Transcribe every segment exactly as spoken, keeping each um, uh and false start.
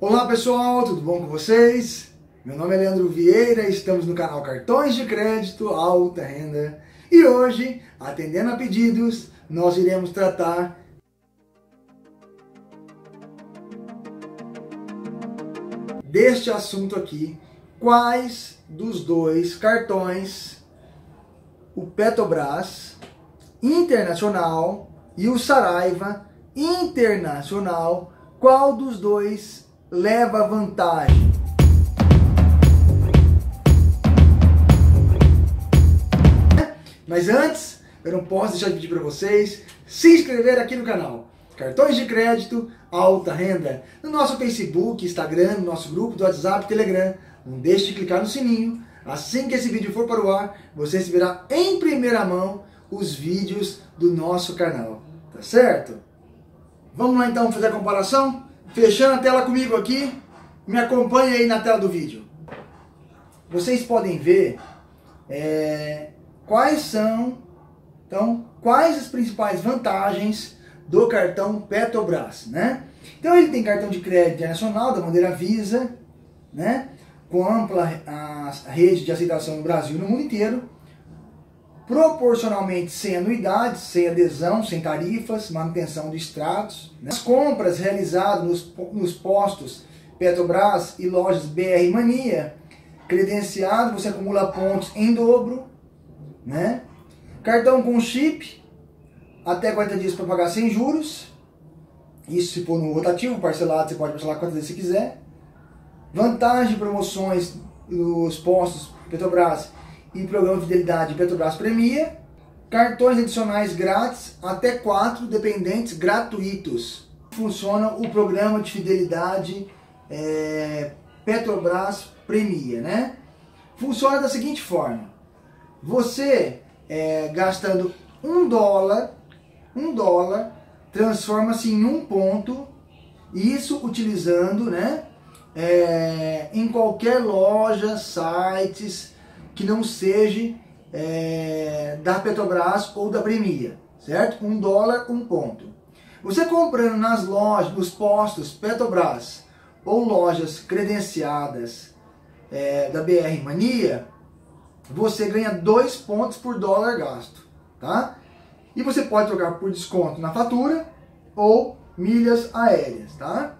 Olá pessoal, tudo bom com vocês? Meu nome é Leandro Vieira, estamos no canal Cartões de Crédito Alta Renda e hoje, atendendo a pedidos, nós iremos tratar deste assunto aqui: quais dos dois cartões, o Petrobras Internacional e o Saraiva Internacional, qual dos dois leva vantagem? Mas antes, eu não posso deixar de pedir para vocês se inscrever aqui no canal Cartões de Crédito Alta Renda, no nosso Facebook, Instagram, no nosso grupo do WhatsApp, Telegram. Não deixe de clicar no sininho. Assim que esse vídeo for para o ar, você receberá em primeira mão os vídeos do nosso canal, tá certo? Vamos lá então fazer a comparação? Fechando a tela comigo aqui, me acompanha aí na tela do vídeo. Vocês podem ver é, quais são, então, quais as principais vantagens do cartão Petrobras, né? Então ele tem cartão de crédito internacional da bandeira Visa, né? Com ampla a rede de aceitação no Brasil e no mundo inteiro, proporcionalmente sem anuidades, sem adesão, sem tarifas, manutenção de extratos. As compras realizadas nos, nos postos Petrobras e lojas B R Mania, credenciado, você acumula pontos em dobro, né? Cartão com chip, até quarenta dias para pagar sem juros. Isso se for no rotativo, parcelado, você pode parcelar quantas vezes você quiser. Vantagem de promoções nos postos Petrobras e programa de fidelidade Petrobras Premia. Cartões adicionais grátis, até quatro dependentes gratuitos. Funciona o programa de fidelidade é, Petrobras Premia, né? Funciona da seguinte forma: você é, gastando um dólar, um dólar transforma-se em um ponto, isso utilizando, né, é, em qualquer loja, sites que não seja é, da Petrobras ou da Premia, certo? Um dólar, um ponto. Você comprando nas lojas, nos postos Petrobras ou lojas credenciadas é, da B R Mania, você ganha dois pontos por dólar gasto, tá? E você pode trocar por desconto na fatura ou milhas aéreas, tá?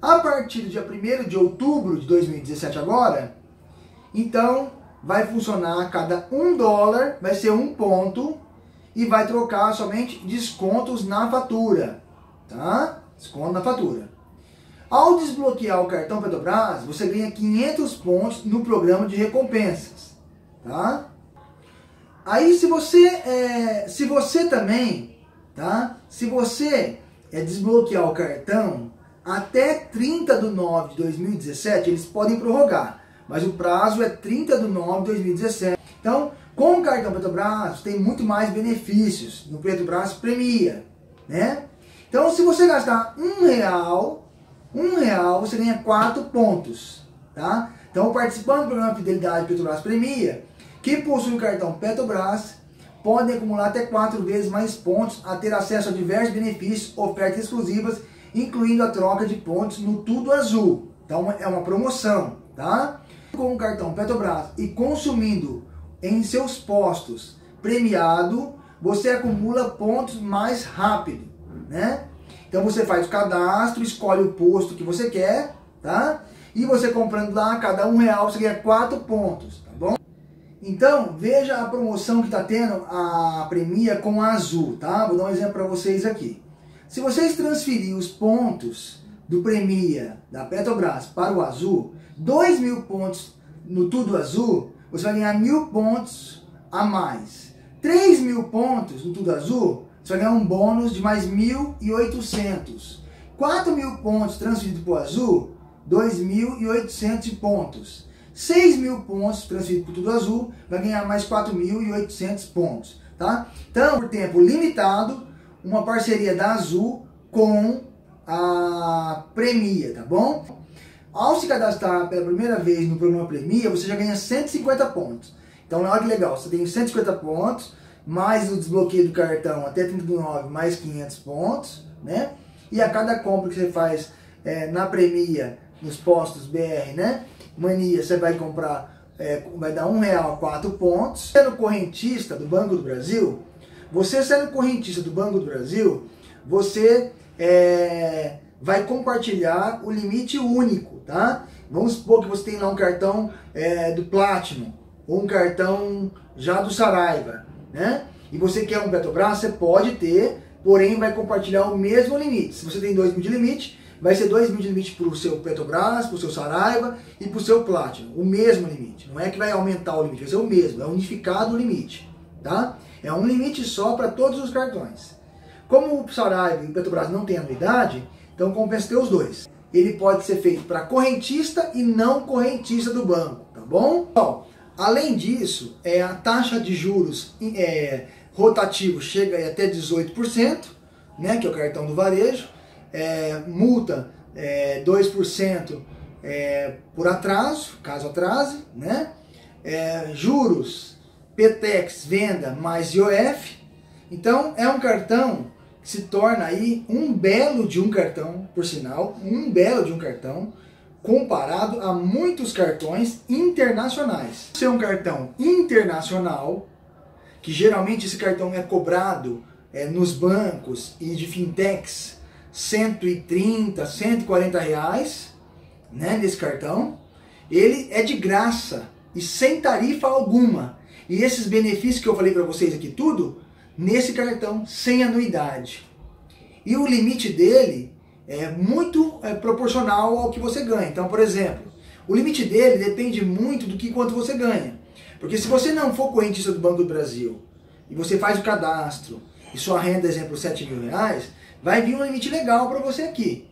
A partir do dia primeiro de outubro de dois mil e dezessete agora, então, vai funcionar a cada um dólar, vai ser um ponto e vai trocar somente descontos na fatura, tá? Desconto na fatura. Ao desbloquear o cartão Petrobras, você ganha quinhentos pontos no programa de recompensas, tá? Aí se você, é, se você também, tá? Se você é, desbloquear o cartão até trinta de nove de dois mil e dezessete, eles podem prorrogar. Mas o prazo é trinta de nove de dois mil e dezessete. Então, com o cartão Petrobras, tem muito mais benefícios no Petrobras Premia, né? Então, se você gastar um real, um real você ganha quatro pontos, tá? Então, o participante do programa de fidelidade Petrobras Premia, que possui o cartão Petrobras, pode acumular até quatro vezes mais pontos a ter acesso a diversos benefícios, ofertas exclusivas, incluindo a troca de pontos no Tudo Azul. Então, é uma promoção, tá? Com o cartão Petrobras e consumindo em seus postos premiado, você acumula pontos mais rápido, né? Então você faz o cadastro, escolhe o posto que você quer, tá? E você comprando lá, cada um real você ganha quatro pontos, tá bom? Então veja a promoção que está tendo a Premia com a Azul, tá? Vou dar um exemplo para vocês aqui. Se vocês transferirem os pontos do Premia da Petrobras para o Azul, dois mil pontos no Tudo Azul, você vai ganhar mil pontos a mais. três mil pontos no Tudo Azul, você vai ganhar um bônus de mais mil e oitocentos. quatro mil pontos transferidos para o Azul, dois mil e oitocentos pontos. seis mil pontos transferidos para o Tudo Azul, vai ganhar mais quatro mil e oitocentos pontos. Tá? Então, por tempo limitado, uma parceria da Azul com a Premia, tá bom? Ao se cadastrar pela primeira vez no programa Premia, você já ganha cento e cinquenta pontos. Então, olha que legal, você tem cento e cinquenta pontos, mais o desbloqueio do cartão até trinta e nove, mais quinhentos pontos, né? E a cada compra que você faz é, na Premia, nos postos B R, né? Mania, você vai comprar, é, vai dar um real, quatro pontos. Sendo correntista do Banco do Brasil, você sendo correntista do Banco do Brasil, você é, vai compartilhar o limite único, tá? Vamos supor que você tem lá um cartão é, do Platinum, ou um cartão já do Saraiva, né? E você quer um Petrobras, você pode ter, porém vai compartilhar o mesmo limite. Se você tem dois mil de limite, vai ser dois mil de limite para o seu Petrobras, para o seu Saraiva e para o seu Platinum. O mesmo limite. Não é que vai aumentar o limite, vai ser o mesmo. É unificado o limite. Tá? É um limite só para todos os cartões. Como o Saraiva e o Petrobras não têm anuidade, então compensa ter os dois. Ele pode ser feito para correntista e não correntista do banco. Tá bom? Bom, além disso, é, a taxa de juros é, rotativo chega até dezoito por cento, né, que é o cartão do varejo. É, multa é, dois por cento é, por atraso, caso atrase, né? É, juros, P T E X, venda, mais I O F. Então é um cartão que se torna aí um belo de um cartão, por sinal, um belo de um cartão, comparado a muitos cartões internacionais. Ser um cartão internacional, que geralmente esse cartão é cobrado é, nos bancos e de fintechs, cento e trinta, cento e quarenta reais, né, nesse cartão, ele é de graça e sem tarifa alguma. E esses benefícios que eu falei para vocês aqui tudo, nesse cartão sem anuidade. E o limite dele é muito é, proporcional ao que você ganha. Então, por exemplo, o limite dele depende muito do que quanto você ganha. Porque se você não for correntista do Banco do Brasil, e você faz o cadastro, e sua renda, exemplo, sete mil reais, vai vir um limite legal para você aqui,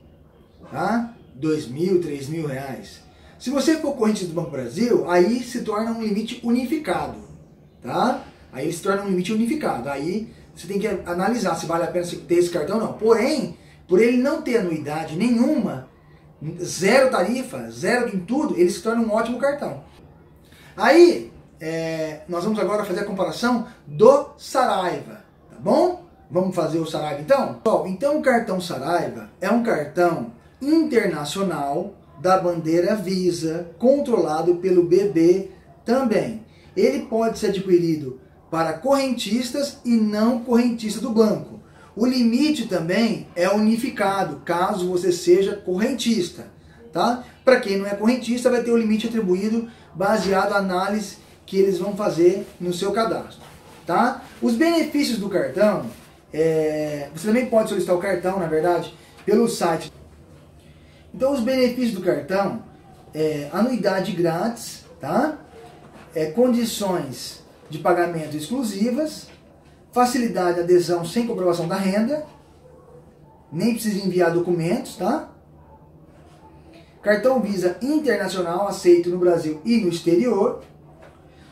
tá? dois mil, três mil reais. Se você for correntista do Banco do Brasil, aí se torna um limite unificado, tá? Aí se torna um limite unificado. Aí você tem que analisar se vale a pena ter esse cartão ou não. Porém, por ele não ter anuidade nenhuma, zero tarifa, zero em tudo, ele se torna um ótimo cartão. Aí, é, nós vamos agora fazer a comparação do Saraiva, tá bom? Vamos fazer o Saraiva então? Bom, então o cartão Saraiva é um cartão internacional da bandeira Visa, controlado pelo B B também. Ele pode ser adquirido para correntistas e não correntista do banco. O limite também é unificado, caso você seja correntista, tá? Para quem não é correntista, vai ter o limite atribuído baseado na análise que eles vão fazer no seu cadastro, tá? Os benefícios do cartão... É, você também pode solicitar o cartão, na verdade, pelo site. Então, os benefícios do cartão é anuidade grátis, tá? É, condições de pagamento exclusivas, facilidade de adesão sem comprovação da renda, nem precisa enviar documentos, tá? Cartão Visa Internacional aceito no Brasil e no exterior,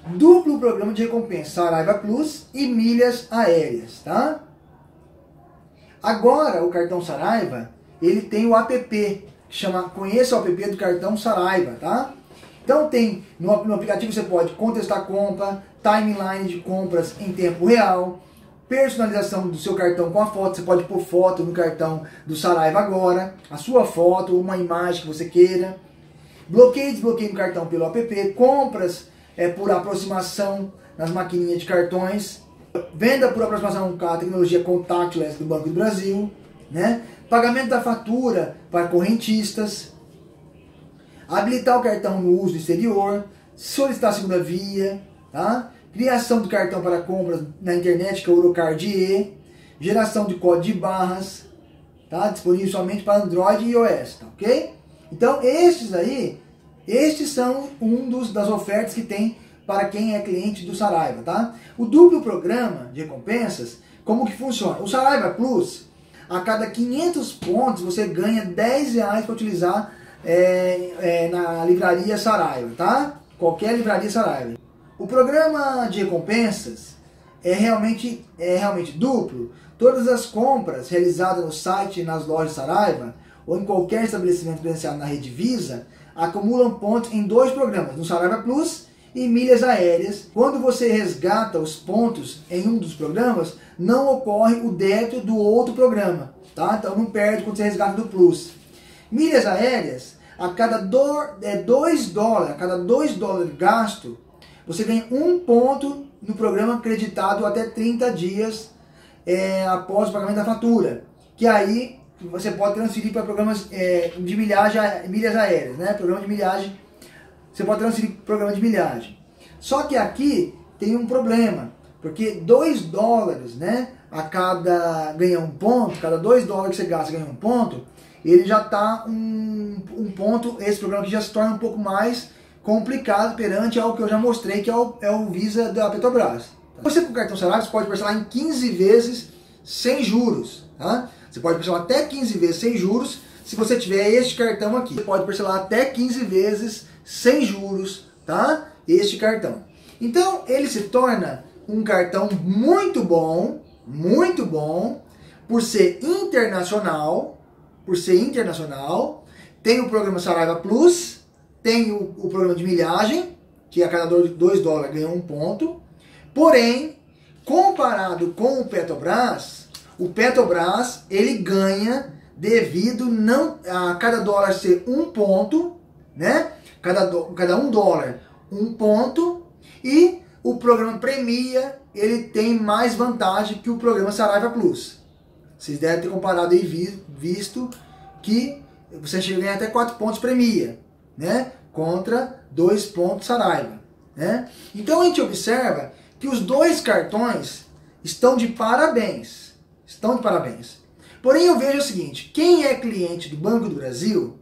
duplo programa de recompensa Saraiva Plus e milhas aéreas, tá? Agora, o cartão Saraiva, ele tem o app, que chama, conheça o app do cartão Saraiva, tá? Então tem, no, no aplicativo você pode contestar compra, timeline de compras em tempo real, personalização do seu cartão com a foto, você pode pôr foto no cartão do Saraiva agora, a sua foto, uma imagem que você queira, bloqueio e desbloqueio do cartão pelo app, compras é, por aproximação nas maquininhas de cartões, venda por aproximação com a tecnologia contactless do Banco do Brasil, né? Pagamento da fatura para correntistas, habilitar o cartão no uso do exterior, solicitar a segunda via, tá? Criação do cartão para compras na internet, que é o Ourocard E, geração de código de barras, tá? Disponível somente para Android e iOS, tá? Ok? Então, estes aí, estes são um dos, das ofertas que tem para quem é cliente do Saraiva, tá? O duplo programa de recompensas, como que funciona? O Saraiva Plus, a cada quinhentos pontos, você ganha dez reais para utilizar é, é, na livraria Saraiva, tá? Qualquer livraria Saraiva. O programa de recompensas é realmente, é realmente duplo. Todas as compras realizadas no site e nas lojas Saraiva, ou em qualquer estabelecimento credenciado na rede Visa, acumulam pontos em dois programas, no Saraiva Plus e milhas aéreas. Quando você resgata os pontos em um dos programas, não ocorre o débito do outro programa, tá? Então não perde quando você resgata do Plus. Milhas aéreas, a cada dois dólares, a cada dois dólares gasto, você ganha um ponto no programa creditado até trinta dias é, após o pagamento da fatura, que aí você pode transferir para programas é, de milhagem, milhas aéreas, né? Programa de milhagem, você pode transferir para programa de milhagem. Só que aqui tem um problema, porque dois dólares, né, a cada ganha um ponto, cada dois dólares que você gasta ganha um ponto, ele já está um, um ponto, esse programa aqui já se torna um pouco mais complicado perante ao que eu já mostrei, que é o, é o Visa da Petrobras. Você com o cartão Saraiva pode parcelar em quinze vezes sem juros, tá? Você pode parcelar até quinze vezes sem juros, se você tiver este cartão aqui. Você pode parcelar até quinze vezes sem juros, tá? Este cartão. Então, ele se torna um cartão muito bom, muito bom, por ser internacional, por ser internacional, tem o programa Saraiva Plus, tem o, o programa de milhagem, que a cada dois dólares ganha um ponto, porém, comparado com o Petrobras, o Petrobras, ele ganha devido não, a cada dólar ser um ponto, né? Cada, do, cada um dólar, um ponto, e o programa Premia, ele tem mais vantagem que o programa Saraiva Plus. Vocês devem ter comparado e vi, visto que você chega a ganhar até quatro pontos Premia, né? Contra dois pontos Saraiva, né? Então a gente observa que os dois cartões estão de parabéns, estão de parabéns. Porém eu vejo o seguinte, quem é cliente do Banco do Brasil,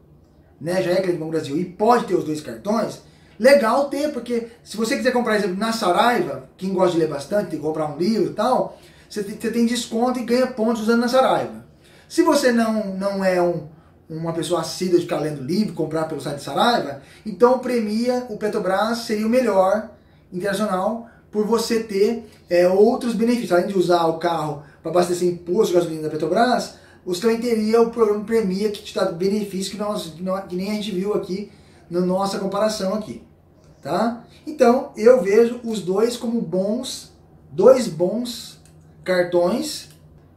né, já é cliente do Banco do Brasil e pode ter os dois cartões, legal ter, porque se você quiser comprar, por exemplo, na Saraiva, quem gosta de ler bastante, tem que comprar um livro e tal, você tem desconto e ganha pontos usando na Saraiva. Se você não, não é um, uma pessoa assídua de ficar lendo livro, comprar pelo site Saraiva, então Premia, o Petrobras seria o melhor internacional por você ter é, outros benefícios. Além de usar o carro para abastecer imposto de gasolina da Petrobras, você também teria o programa Premia que te dá benefícios que, nós, que nem a gente viu aqui na nossa comparação aqui. Tá? Então, eu vejo os dois como bons, dois bons cartões,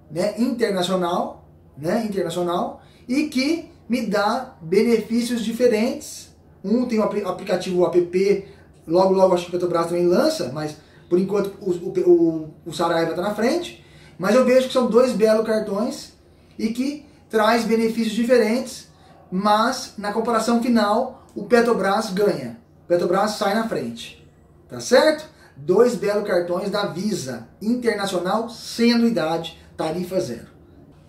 né, internacional, né, internacional, e que me dá benefícios diferentes. Um tem o aplicativo o app, logo logo acho que o Petrobras também lança, mas por enquanto o, o, o Saraiva está na frente, mas eu vejo que são dois belos cartões e que traz benefícios diferentes, mas na comparação final o Petrobras ganha. Petrobras sai na frente, tá certo? Dois belos cartões da Visa Internacional sem anuidade, tarifa zero.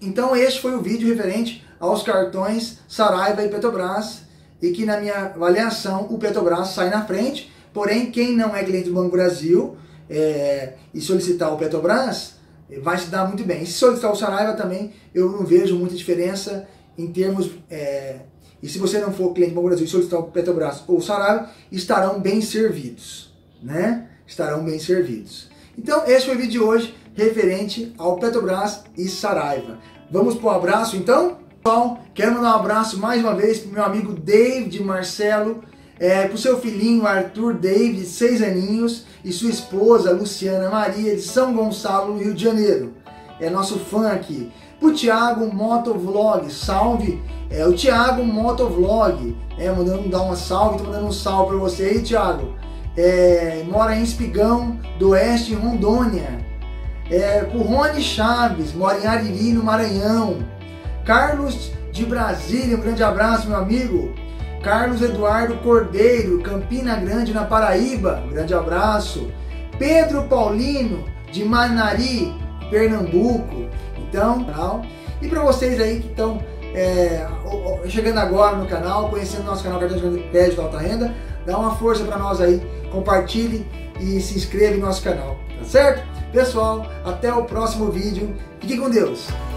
Então este foi o vídeo referente aos cartões Saraiva e Petrobras e que na minha avaliação o Petrobras sai na frente, porém quem não é cliente do Banco do Brasil é, e solicitar o Petrobras vai se dar muito bem. E se solicitar o Saraiva também eu não vejo muita diferença em termos... É, E se você não for cliente do Banco do Brasil e solicitar o Petrobras ou o Saraiva, estarão bem servidos, né? Estarão bem servidos. Então, esse foi o vídeo de hoje referente ao Petrobras e Saraiva. Vamos para o abraço, então? Pessoal, quero mandar um abraço mais uma vez para o meu amigo David Marcelo, é, para o seu filhinho Arthur David, de seis aninhos, e sua esposa Luciana Maria, de São Gonçalo, no Rio de Janeiro. É nosso fã aqui. Para o Thiago Motovlog, salve! É o Thiago Motovlog, é, mandando dar uma salve, tô mandando um salve para você aí, Thiago. É, mora em Espigão do Oeste, em Rondônia. É, o Rony Chaves, mora em Ariri, no Maranhão. Carlos de Brasília, um grande abraço, meu amigo. Carlos Eduardo Cordeiro, Campina Grande, na Paraíba, um grande abraço. Pedro Paulino, de Manari, Pernambuco. Então, e para vocês aí que estão... É, chegando agora no canal, conhecendo nosso canal Cartões de Crédito Alta Renda, dá uma força para nós aí, compartilhe e se inscreva em nosso canal, tá certo? Pessoal, até o próximo vídeo, fique com Deus!